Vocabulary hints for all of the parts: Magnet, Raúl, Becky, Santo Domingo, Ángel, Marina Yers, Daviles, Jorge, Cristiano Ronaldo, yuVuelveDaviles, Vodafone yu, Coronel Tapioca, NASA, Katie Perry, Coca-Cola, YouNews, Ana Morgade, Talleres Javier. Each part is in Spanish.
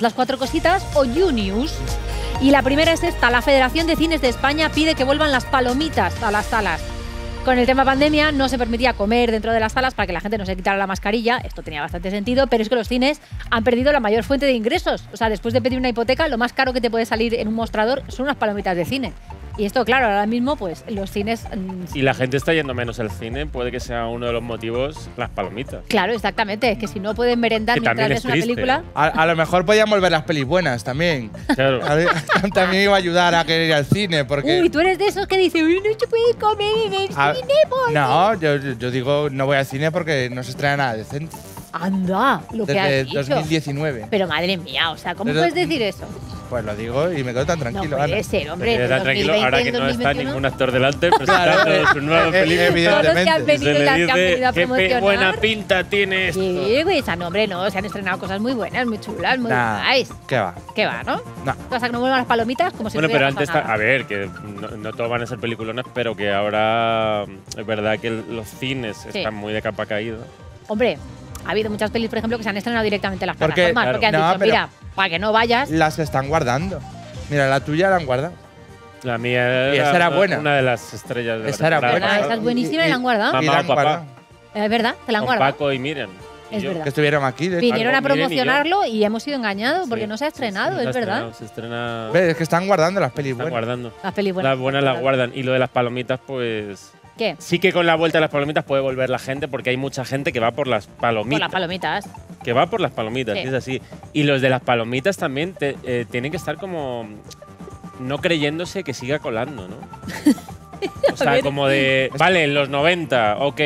Las cuatro cositas o YouNews. Y la primera es esta: la Federación de Cines de España pide que vuelvan las palomitas a las salas. Con el tema pandemia no se permitía comer dentro de las salas para que la gente no se quitara la mascarilla. Esto tenía bastante sentido, pero es que los cines han perdido la mayor fuente de ingresos. O sea, después de pedir una hipoteca, lo más caro que te puede salir en un mostrador son unas palomitas de cine. Y esto, claro, ahora mismo, pues los cines... Y la gente está yendo menos al cine, puede que sea uno de los motivos las palomitas. Claro, exactamente, es que si no pueden merendar mientras ves una película... A lo mejor podíamos ver las pelis buenas también. Claro. También iba a ayudar a querer ir al cine, porque... Uy, tú eres de esos que dicen, uy, no se puede comer en el cine, ¿por qué? No, yo digo, no voy al cine porque no se estrena nada decente. Anda, lo que has dicho. Desde 2019. Pero madre mía, o sea, ¿cómo puedes decir eso? Pues lo digo y me quedo tan tranquilo. No puede ser, hombre. Me quedo tranquilo ahora que no está ningún actor delante presentando su nueva película. Evidentemente. Se le dice, qué buena pinta tiene esto. Sí, güey, esa nombre no. Se han estrenado cosas muy buenas, muy chulas, muy guays. ¿Qué va? ¿Qué va, no? No. O sea, que no vuelvan las palomitas como si no hubiera pasado nada. Bueno, pero antes, a ver, que no todos van a ser peliculonas, pero que ahora es verdad que los cines están muy de capa caída. Hombre. Ha habido muchas pelis, por ejemplo, que se han estrenado directamente en las plataformas. Porque han dicho, mira, para que no vayas… Las están guardando. Mira, la tuya la han guardado. La mía era, y esa era buena. Una de las estrellas de esa la era buena. Esa es buenísima y la han guardado. Mamá y la han guardado. Es verdad, te la han guardado. Paco y Miren. Es verdad. Que estuvieron aquí. Vinieron a promocionarlo y hemos sido engañados porque no se ha estrenado, es verdad. Se estrena… Es que están guardando las pelis buenas. Las pelis buenas. Las buenas las guardan. Y lo de las palomitas, pues… ¿Qué? Sí que con la vuelta de las palomitas puede volver la gente porque hay mucha gente que va por las palomitas. Por las palomitas. Que va por las palomitas, sí. Es así. Y los de las palomitas también tienen que estar como no creyéndose que siga colando, ¿no? O sea, como de… Vale, en los 90, ok.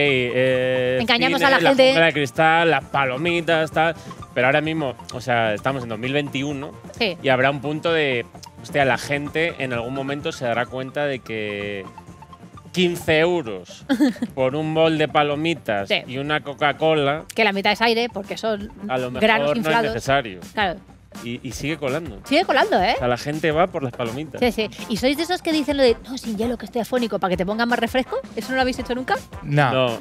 Engañamos a la gente. La jungla de cristal, las palomitas, tal… Pero ahora mismo, o sea, estamos en 2021 sí. Y habrá un punto de… Hostia, la gente en algún momento se dará cuenta de que… 15 euros por un bol de palomitas sí. Y una Coca-Cola… Que la mitad es aire, porque son a lo mejor granos inflados. No es necesario. Claro. Y sigue colando. Sigue colando, ¿eh? O sea, la gente va por las palomitas. Sí, sí. ¿Y sois de esos que dicen lo de no, sin hielo, que estoy afónico, para que te pongan más refresco? ¿Eso no lo habéis hecho nunca? No.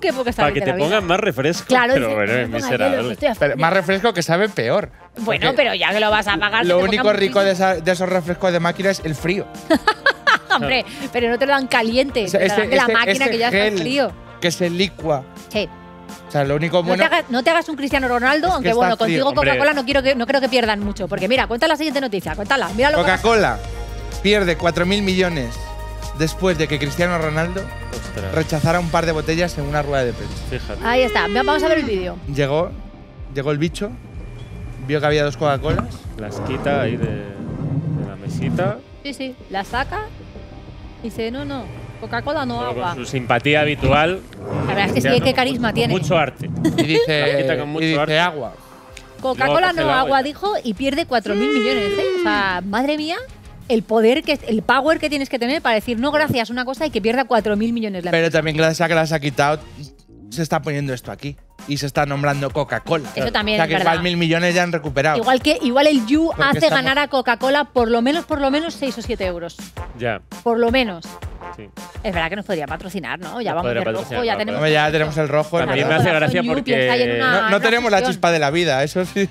Qué poca está. Para que te pongan más refresco. Claro. Pero bueno, es miserable. Pero más refresco que sabe peor. Bueno, pero ya que lo vas a pagar… Lo único rico de esos refrescos de máquina es el frío. Hombre, pero no te lo dan caliente. O sea, la máquina que ya está frío. Que se licua. Sí. O sea, lo único bueno… No te hagas un Cristiano Ronaldo, aunque bueno, contigo Coca-Cola no creo que pierdan mucho. Porque mira, cuenta la siguiente noticia, cuéntala. Coca-Cola pierde 4.000 millones después de que Cristiano Ronaldo rechazara un par de botellas en una rueda de prensa. Fíjate. Ahí está, vamos a ver el vídeo. Llegó el bicho, vio que había dos Coca-Colas. Las quita ahí de la mesita. Sí, sí, las saca… Dice, no, Coca-Cola no, agua. Con su simpatía habitual. La verdad es que sí, qué carisma tiene. Mucho arte. Y dice, arte. Agua. Coca-Cola no, agua, dijo, y pierde 4.000 millones. ¿Eh? O sea, madre mía, el power que tienes que tener para decir no gracias una cosa y que pierda 4.000 millones. Pero también gracias a que las ha quitado, se está poniendo esto aquí. Y se está nombrando Coca-Cola. Eso también. O sea, que igual 1.000 millones ya han recuperado. Igual el You hace ganar a Coca-Cola por lo menos 6 o 7 euros. Ya. Por lo menos. Sí. Es verdad que nos podría patrocinar, ¿no? Ya vamos a ver rojo, ya tenemos el rojo. A mí me hace gracia porque… No tenemos la chispa de la vida, eso sí.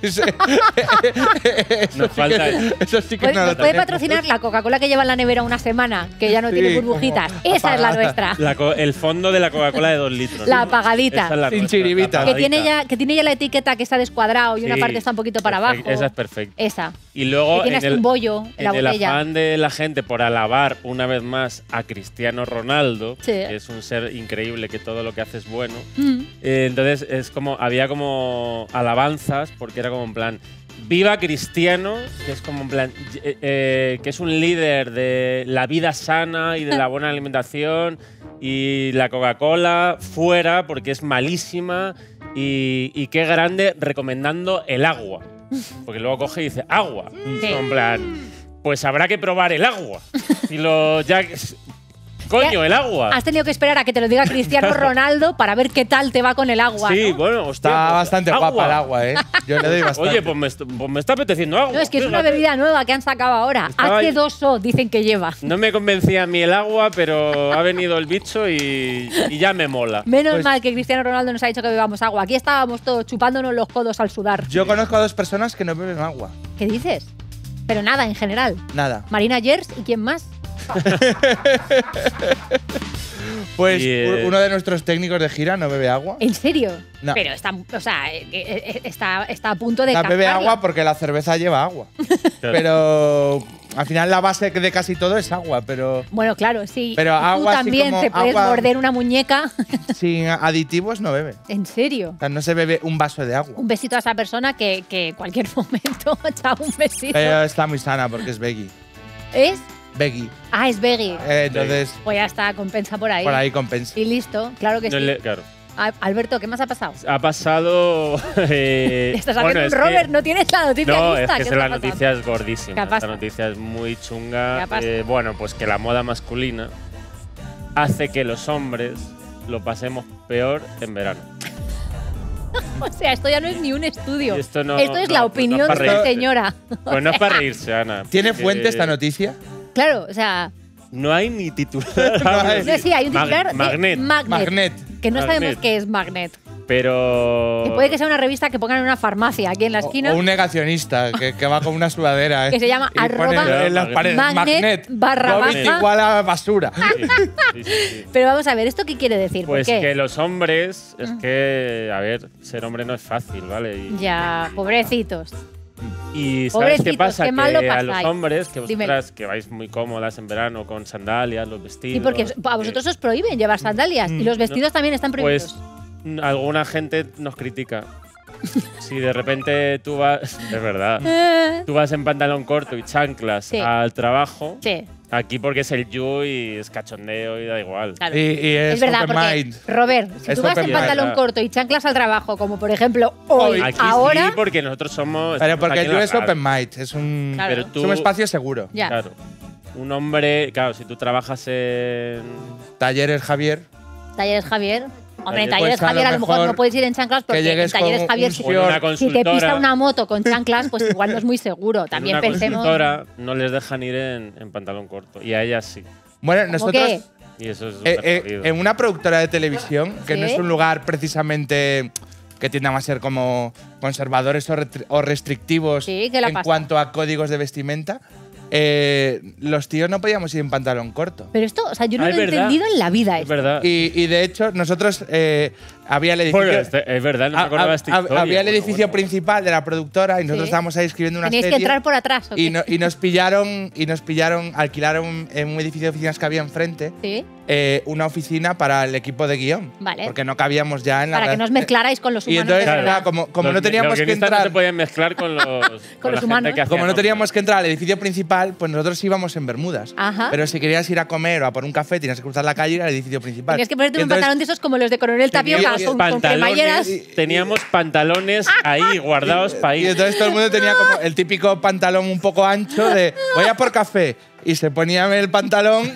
Nos falta. Eso sí que nos puede patrocinar la Coca-Cola que lleva en la nevera una semana, que ya no tiene burbujitas. Esa es la nuestra. El fondo de la Coca-Cola de 2 litros. La apagadita. Sin chiribita. Que tiene ya la etiqueta que está descuadrado y una parte está un poquito para abajo. Esa es perfecta. Esa. Y luego, en el afán de la gente por alabar una vez más a Cristiano Ronaldo, sí. Que es un ser increíble, que todo lo que hace es bueno, entonces es como, había como alabanzas, porque era como en plan… Viva Cristiano, que es como en plan, que es un líder de la vida sana y de la buena alimentación, y la Coca-Cola fuera porque es malísima, y qué grande recomendando el agua. Porque luego coge y dice agua. Sí. En plan, pues habrá que probar el agua. Y lo ya Coño, el agua. Has tenido que esperar a que te lo diga Cristiano Ronaldo para ver qué tal te va con el agua. Sí, ¿no? Bueno, hostia, está bastante guapa el agua, ¿eh? Yo le doy bastante. Oye, pues me está apeteciendo agua. No, es que es una bebida nueva que han sacado ahora. H2O dicen que lleva. No me convencía a mí el agua, pero ha venido el bicho y ya me mola. Menos mal que Cristiano Ronaldo nos ha dicho que bebamos agua. Aquí estábamos todos chupándonos los codos al sudar. Yo conozco a dos personas que no beben agua. ¿Qué dices? Pero nada, en general. Nada. Marina Yers y ¿quién más? Pues uno de nuestros técnicos de gira no bebe agua. ¿En serio? No. Pero está, o sea, está a punto de bebe agua porque la cerveza lleva agua. Pero al final la base de casi todo es agua, pero… Bueno, claro, sí. Pero agua, tú también te puedes morder una muñeca. Sin aditivos no bebe. ¿En serio? O sea, no se bebe un vaso de agua. Un besito a esa persona que en cualquier momento echa un besito. Pero está muy sana porque es Becky. ¿Es? Becky. Ah, es Becky. Entonces… Pues ya está, compensa por ahí. Por ahí compensa. Y listo, claro que sí. Claro. Alberto, ¿qué más ha pasado? Ha pasado… Estás haciendo un Robert, no tienes la noticia lista. No, es que la noticia es gordísima. La noticia es muy chunga. Bueno, pues que la moda masculina hace que los hombres lo pasemos peor en verano. O sea, esto ya no es ni un estudio. Esto, esto es la opinión de esta señora. Pues no es para reírse, Ana. ¿Tiene fuente esta noticia? Claro, o sea… No hay ni titular. No, sí, hay un titular de Magnet. Que no sabemos qué es Magnet. Pero… Que puede que sea una revista que pongan en una farmacia aquí en la esquina. O un negacionista que va con una sudadera. Que se llama @Magnet =basura. Sí. Pero vamos a ver, ¿esto qué quiere decir? Pues que los hombres… Es que, a ver, ser hombre no es fácil, ¿vale? Ya, pobrecitos. Y ¿sabes qué pasa? Que a los hombres, que vosotras que vais muy cómodas en verano con sandalias, los vestidos… Y porque a vosotros os prohíben llevar sandalias y los vestidos también están prohibidos. Pues alguna gente nos critica. Si de repente tú vas… Es verdad. Tú vas en pantalón corto y chanclas al trabajo… Sí. Aquí porque es el yu y es cachondeo y da igual. Claro. Y es verdad, porque, Robert, si tú vas en pantalón corto y chanclas al trabajo, como por ejemplo hoy, aquí ahora… Sí, porque nosotros somos… Pero porque el yu es open mind, es un, claro. Es un espacio seguro. Ya. Claro. Un hombre… Claro, si tú trabajas en… Talleres Javier. Talleres Javier… Hombre, en Talleres Javier a lo mejor no puedes ir en chanclas porque en Talleres Javier si te pisa una moto con chanclas, pues igual no es muy seguro. También pensemos… Ahora no les dejan ir en pantalón corto y a ellas sí. Bueno, nosotros… Y eso es en una productora de televisión, que no es un lugar precisamente que tiendan a ser como conservadores o restrictivos en cuanto a códigos de vestimenta, los tíos no podíamos ir en pantalón corto. Pero esto, o sea, yo no lo he entendido en la vida. Es verdad. Y de hecho, nosotros había el edificio… Bueno, es verdad, no me acordaba esta historia. Había el edificio principal de la productora y nosotros estábamos ahí escribiendo una serie. Tenéis que entrar por atrás. ¿O qué? Y nos pillaron, alquilaron en un edificio de oficinas que había enfrente. Sí. Una oficina para el equipo de guión. Vale. Porque no cabíamos ya en la… Para que no os mezclarais con los humanos. Y entonces, claro, como no teníamos que entrar… No se podían mezclar con los humanos. Como no teníamos que entrar al edificio principal, pues nosotros íbamos en bermudas. Ajá. Pero si querías ir a comer o a por un café, tenías que cruzar la calle y ir al edificio principal. Tenías que ponerte un pantalón de esos como los de Coronel Tapioca, con cremalleras. Teníamos pantalones ahí guardados para ir. Y entonces todo el mundo tenía como el típico pantalón un poco ancho de voy a por café. Y se ponía el pantalón,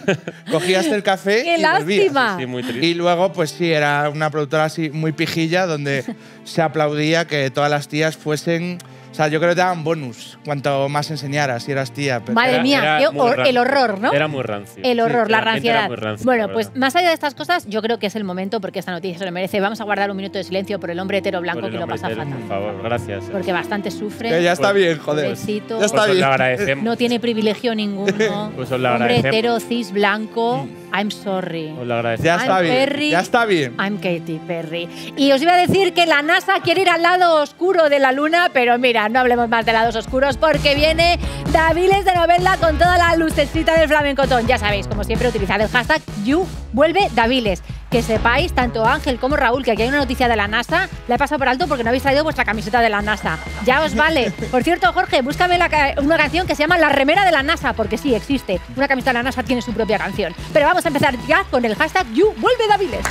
cogías el café ¡Qué y lástima! Volvías. Sí, y luego, pues sí, era una productora así muy pijilla donde se aplaudía que todas las tías fuesen… O sea, yo creo que te daban bonus cuanto más enseñaras si eras tía. Pero madre mía, el horror, ¿no? Era muy rancio. El horror, sí, la ranciedad. Rancio, bueno, pues más allá de estas cosas, yo creo que es el momento porque esta noticia se lo merece. Vamos a guardar un minuto de silencio por el hombre hetero blanco que lo pasa fatal. Por favor, gracias. Porque bastante sufre. Que ya está bien, joder. Pobrecito. Ya está bien. Os lo agradecemos. No tiene privilegio ninguno. Pues os lo agradecemos. Hombre hetero, cis, blanco… I'm sorry. Os lo agradezco. Ya está bien. Perry, ya está bien. I'm Katie Perry. Y os iba a decir que la NASA quiere ir al lado oscuro de la Luna, pero mira, no hablemos más de lados oscuros porque viene Daviles de novela con toda la lucecita del flamencotón. Ya sabéis, como siempre, utilizad el hashtag YouVuelveDaviles. Que sepáis, tanto Ángel como Raúl, que aquí hay una noticia de la NASA. La he pasado por alto porque no habéis traído vuestra camiseta de la NASA. Ya os vale. Por cierto, Jorge, búscame una canción que se llama La remera de la NASA, porque sí, existe. Una camiseta de la NASA tiene su propia canción. Pero vamos a empezar ya con el hashtag YouVuelveDaviles.